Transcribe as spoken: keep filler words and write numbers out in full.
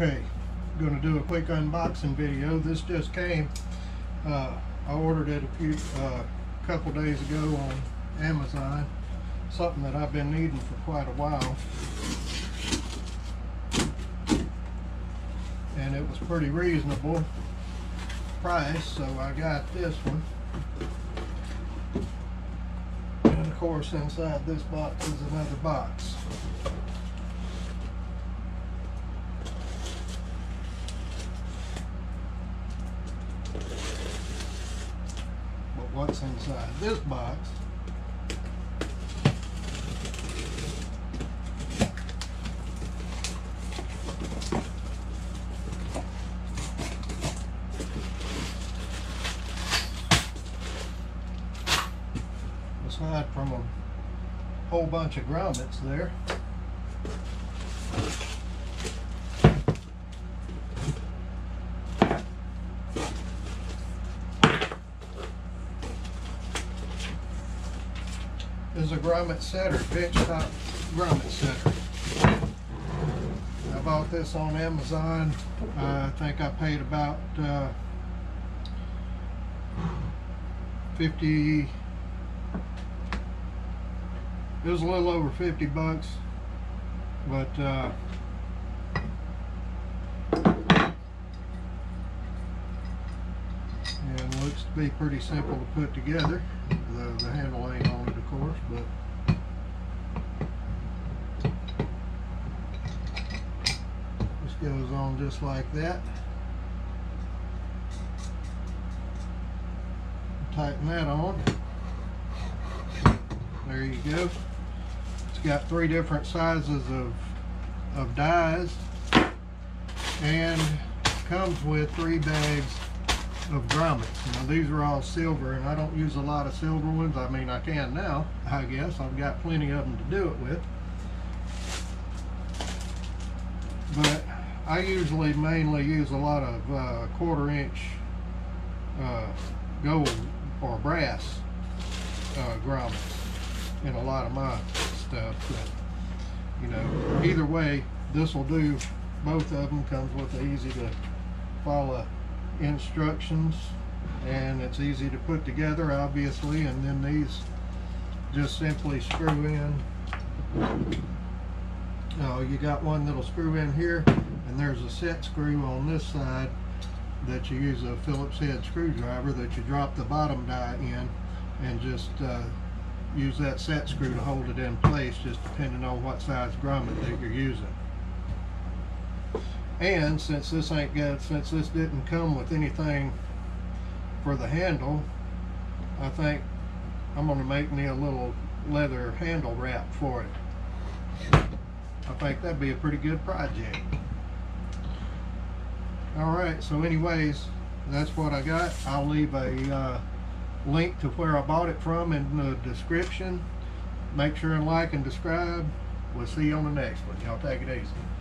Okay, going to do a quick unboxing video. This just came. Uh, I ordered it a few uh, couple days ago on Amazon. Something that I've been needing for quite a while, and it was pretty reasonable price, so I got this one. And of course, inside this box is another box. What's inside this box aside from a whole bunch of grommets there is a grommet setter, bench top grommet setter. I bought this on Amazon. Uh, I think I paid about uh, fifty. It was a little over fifty bucks, but uh, and looks to be pretty simple to put together. Though the handle ain't on it, of course, but this goes on just like that. Tighten that on. There you go. It's got three different sizes of of dies, and comes with three bags of grommets. Now these are all silver, and I don't use a lot of silver ones. I mean, I can now, I guess. I've got plenty of them to do it with, but I usually mainly use a lot of uh, quarter inch uh, gold or brass uh, grommets in a lot of my stuff. But, you know, either way, this will do. Both of them comes with the easy to follow instructions, and it's easy to put together, obviously. And then these just simply screw in. Oh, you got one that'll screw in here, and there's a set screw on this side that you use a Phillips head screwdriver that you drop the bottom die in, and just uh, use that set screw to hold it in place, just depending on what size grommet that you're using. And since this ain't got, since this didn't come with anything for the handle, I think I'm going to make me a little leather handle wrap for it. I think that'd be a pretty good project. Alright, so anyways, that's what I got. I'll leave a uh, link to where I bought it from in the description. Make sure and like and subscribe. We'll see you on the next one. Y'all take it easy.